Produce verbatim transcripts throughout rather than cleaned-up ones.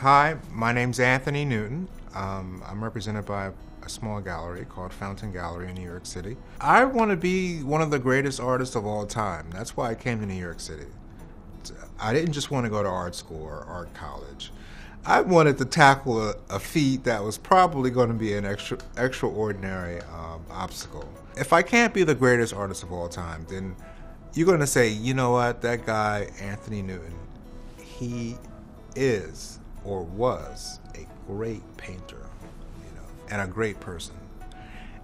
Hi, my name's Anthony Newton. Um, I'm represented by a small gallery called Fountain Gallery in New York City. I want to be one of the greatest artists of all time. That's why I came to New York City. I didn't just want to go to art school or art college. I wanted to tackle a, a feat that was probably going to be an extra, extraordinary um, obstacle. If I can't be the greatest artist of all time, then you're going to say, you know what, that guy, Anthony Newton, he is or was a great painter, you know, and a great person.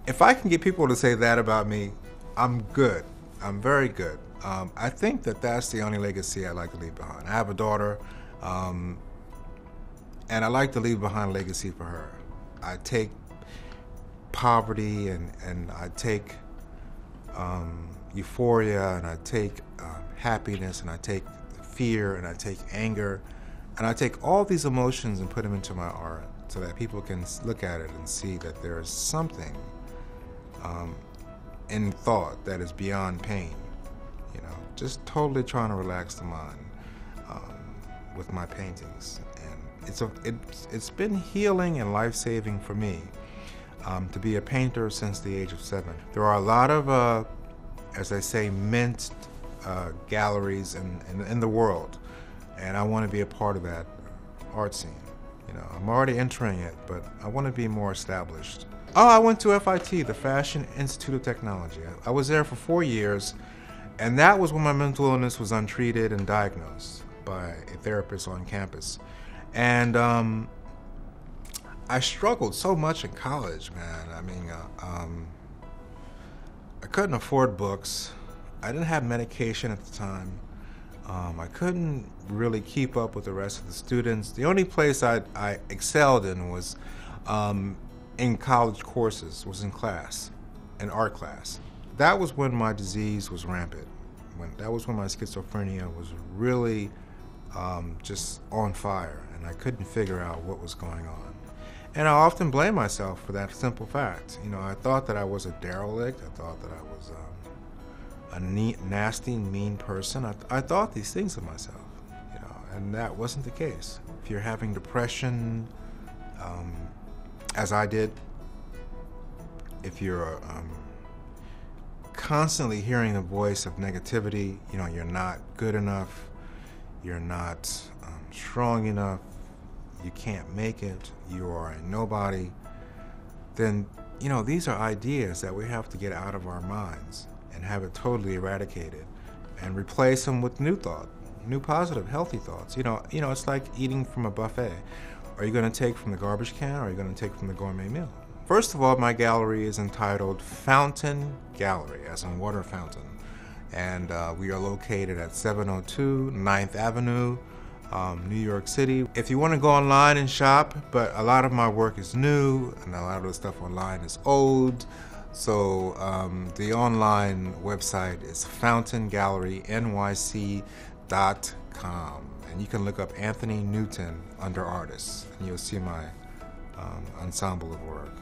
If I can get people to say that about me, I'm good. I'm very good. Um, I think that that's the only legacy I'd like to leave behind. I have a daughter, um, and I like to leave behind a legacy for her. I take poverty and, and I take um, euphoria, and I take uh, happiness, and I take fear, and I take anger, and I take all these emotions and put them into my art so that people can look at it and see that there is something um, in thought that is beyond pain. You know, just totally trying to relax the mind um, with my paintings. And it's, a, it's, it's been healing and life-saving for me um, to be a painter since the age of seven. There are a lot of, uh, as I say, mint uh, galleries in, in, in the world, and I want to be a part of that art scene. You know, I'm already entering it, but I want to be more established. Oh, I went to F I T, the Fashion Institute of Technology. I, I was there for four years. And that was when my mental illness was untreated and diagnosed by a therapist on campus. And um, I struggled so much in college, man. I mean, uh, um, I couldn't afford books. I didn't have medication at the time. Um, I couldn't really keep up with the rest of the students. The only place I, I excelled in was um, in college courses, was in class, in art class. That was when my disease was rampant. When, that was when my schizophrenia was really um, just on fire, and I couldn't figure out what was going on. And I often blame myself for that simple fact. You know, I thought that I was a derelict. I thought that I was um, a neat, nasty, mean person. I, th I thought these things of myself, you know, and that wasn't the case. If you're having depression, um, as I did, if you're um, constantly hearing the voice of negativity, you know, you're not good enough, you're not um, strong enough, you can't make it, you are a nobody, then, you know, these are ideas that we have to get out of our minds and have it totally eradicated and replace them with new thought, new positive, healthy thoughts. You know, you know, it's like eating from a buffet. Are you going to take from the garbage can, or are you going to take from the gourmet meal? First of all, my gallery is entitled Fountain Gallery, as in water fountain. And uh, we are located at seven oh two ninth Avenue, um, New York City. If you want to go online and shop, but a lot of my work is new, and a lot of the stuff online is old. So um, the online website is Fountain Gallery N Y C dot com. And you can look up Anthony Newton under artists, and you'll see my um, ensemble of work.